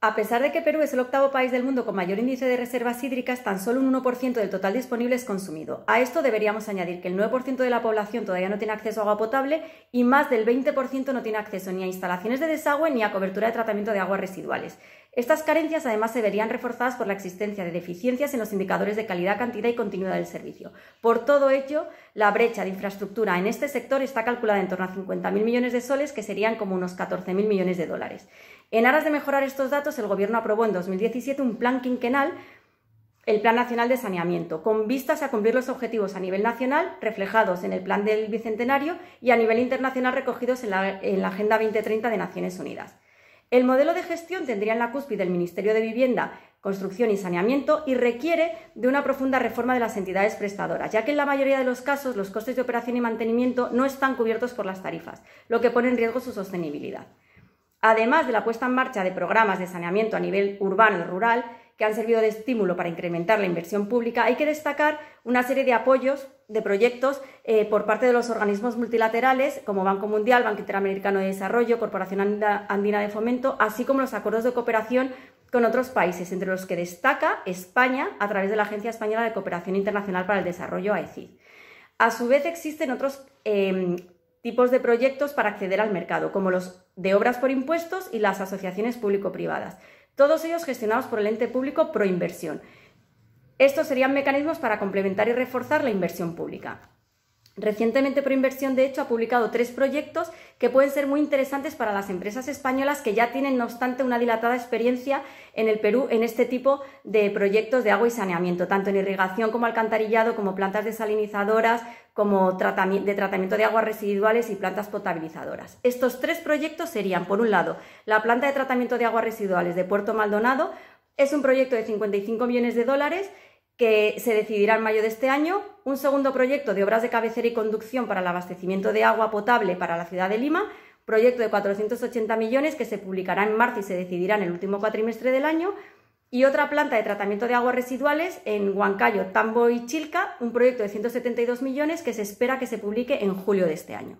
A pesar de que Perú es el octavo país del mundo con mayor índice de reservas hídricas, tan solo un 1% del total disponible es consumido. A esto deberíamos añadir que el 9% de la población todavía no tiene acceso a agua potable y más del 20% no tiene acceso ni a instalaciones de desagüe ni a cobertura de tratamiento de aguas residuales. Estas carencias además se verían reforzadas por la existencia de deficiencias en los indicadores de calidad, cantidad y continuidad del servicio. Por todo ello, la brecha de infraestructura en este sector está calculada en torno a 50.000 millones de soles, que serían como unos 14.000 millones de dólares. En aras de mejorar estos datos, el Gobierno aprobó en 2017 un plan quinquenal, el Plan Nacional de Saneamiento, con vistas a cumplir los objetivos a nivel nacional reflejados en el Plan del Bicentenario y a nivel internacional recogidos en la Agenda 2030 de Naciones Unidas. El modelo de gestión tendría en la cúspide el Ministerio de Vivienda, Construcción y Saneamiento y requiere de una profunda reforma de las entidades prestadoras, ya que en la mayoría de los casos los costes de operación y mantenimiento no están cubiertos por las tarifas, lo que pone en riesgo su sostenibilidad. Además de la puesta en marcha de programas de saneamiento a nivel urbano y rural, que han servido de estímulo para incrementar la inversión pública, hay que destacar una serie de apoyos de proyectos por parte de los organismos multilaterales como Banco Mundial, Banco Interamericano de Desarrollo, Corporación Andina de Fomento, así como los acuerdos de cooperación con otros países, entre los que destaca España a través de la Agencia Española de Cooperación Internacional para el Desarrollo, AECID. A su vez existen otros tipos de proyectos para acceder al mercado, como los de obras por impuestos y las asociaciones público-privadas, todos ellos gestionados por el ente público Proinversión. Estos serían mecanismos para complementar y reforzar la inversión pública. Recientemente Proinversión, de hecho, ha publicado 3 proyectos que pueden ser muy interesantes para las empresas españolas que ya tienen, no obstante, una dilatada experiencia en el Perú en este tipo de proyectos de agua y saneamiento, tanto en irrigación como alcantarillado, como plantas desalinizadoras, como tratamiento de aguas residuales y plantas potabilizadoras. Estos 3 proyectos serían, por un lado, la planta de tratamiento de aguas residuales de Puerto Maldonado. Es un proyecto de 55 millones de dólares que se decidirá en mayo de este año. Un segundo proyecto de obras de cabecera y conducción para el abastecimiento de agua potable para la ciudad de Lima, proyecto de 480 millones que se publicará en marzo y se decidirá en el último cuatrimestre del año. Y otra planta de tratamiento de aguas residuales en Huancayo, Tambo y Chilca, un proyecto de 172 millones que se espera que se publique en julio de este año.